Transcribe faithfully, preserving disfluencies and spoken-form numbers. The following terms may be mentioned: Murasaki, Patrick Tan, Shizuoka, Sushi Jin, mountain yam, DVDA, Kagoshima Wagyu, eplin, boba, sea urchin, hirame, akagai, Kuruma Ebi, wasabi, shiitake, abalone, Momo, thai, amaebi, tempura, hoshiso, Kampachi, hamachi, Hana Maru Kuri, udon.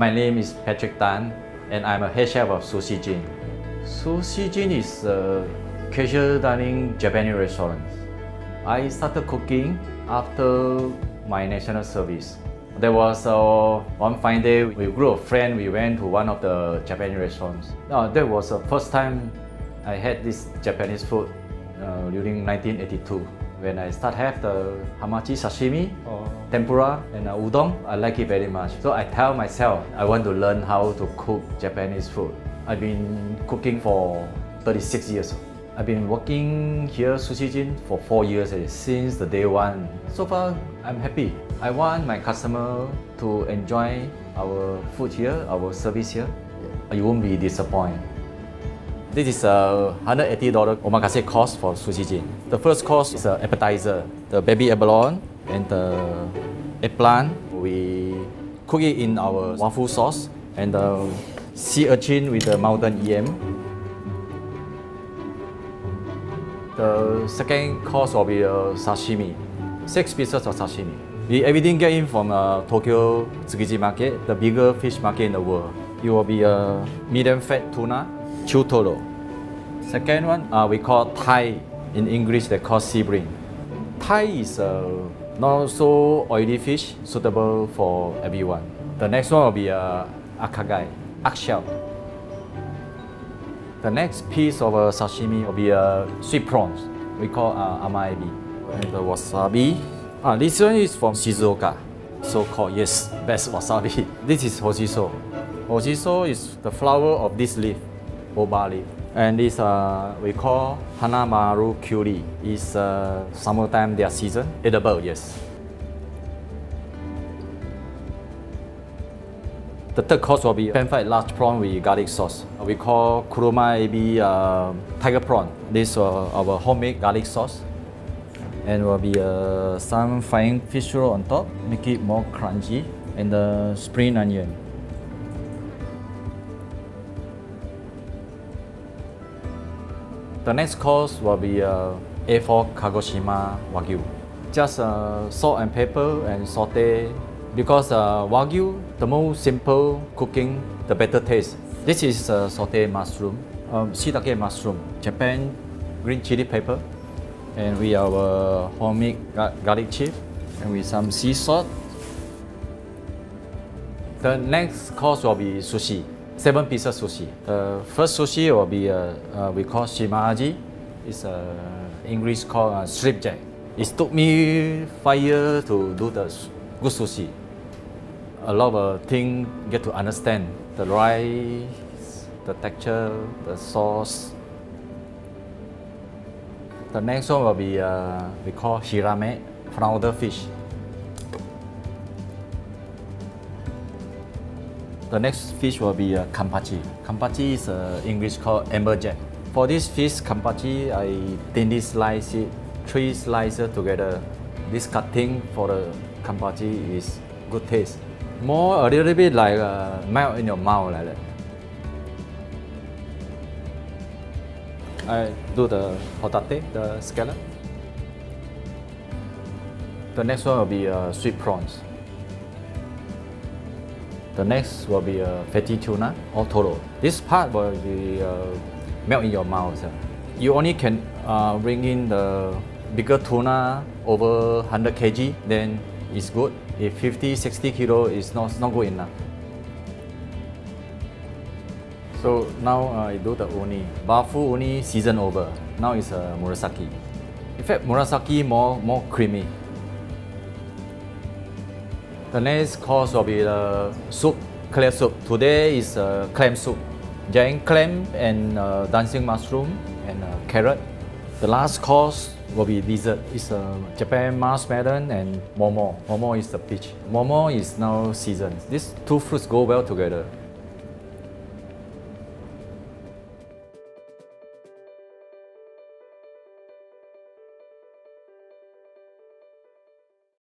My name is Patrick Tan, and I'm a head chef of Sushi Jin. Sushi Jin is a casual dining Japanese restaurant. I started cooking after my national service. There was uh, one fine day, we grew a friend, we went to one of the Japanese restaurants. Uh, that was the first time I had this Japanese food uh, during nineteen eighty-two. When I start have the hamachi sashimi, oh. tempura and uh, udon, I like it very much. So I tell myself I want to learn how to cook Japanese food. I've been cooking for thirty-six years. I've been working here Sushi Jin for four years since the day one. So far, I'm happy. I want my customer to enjoy our food here, our service here. You won't be disappointed. This is a one hundred eighty dollar omakase cost for Sushi Jin. The first course is an appetizer, the baby abalone and the eplin. We cook it in our wafu sauce and the sea urchin with the mountain yam. The second course will be a sashimi, six pieces of sashimi. We everything get in from uh, Tokyo Tsukiji market, the bigger fish market in the world. It will be a medium-fat tuna. Chutoro. Second one uh, we call thai. In English they call sea brain. Thai is a not so oily fish, suitable for everyone. The next one will be uh, akagai, akshaw. The next piece of uh, sashimi will be uh, sweet prawns. We call uh, amaebi. And the wasabi. Ah, this one is from Shizuoka. So called, yes, best wasabi. This is hoshiso. Hoshiso is the flower of this leaf. Boba leaf. And this uh, we call Hana Maru Kuri. It's uh, summertime, their season. Edible, yes. The third course will be pan-fried large prawn with garlic sauce. We call Kuruma Ebi uh, tiger prawn. This is uh, our homemade garlic sauce. And will be uh, some fine fish roll on top, make it more crunchy. And the uh, spring onion. The next course will be uh, A four Kagoshima Wagyu. Just uh, salt and pepper and saute. Because uh, Wagyu, the more simple cooking, the better taste. This is uh, saute mushroom, um, shiitake mushroom, Japan green chili pepper. And we have uh, homemade gar garlic chip and with some sea salt. The next course will be sushi. Seven pieces sushi. The first sushi will be uh, uh, we call shimaaji. It's uh, English called uh, stripjack. It took me five years to do the good sushi. A lot of uh, things get to understand the rice, the texture, the sauce. The next one will be uh, we call hirame, flounder fish. The next fish will be uh, Kampachi. Kampachi is uh, English called amber jack. For this fish, Kampachi, I thinly slice it, three slices together. This cutting for the Kampachi is good taste. More a little bit like uh, melt in your mouth like that. I do the hotate, the scallop. The next one will be uh, sweet prawns. The next will be a uh, fatty tuna or toro. This part will be uh, melt in your mouth. You only can uh, bring in the bigger tuna over one hundred kilograms, then it's good. If fifty, sixty kilo is not, not good enough. So now uh, I do the uni. Wafu uni season over. Now it's uh, Murasaki. In fact, Murasaki more, more creamy. The next course will be the soup, clam soup. Today is uh, clam soup, giant clam and uh, dancing mushroom and uh, carrot. The last course will be dessert. It's uh, Japan marshmallow and Momo. Momo is the peach. Momo is now seasoned. These two fruits go well together.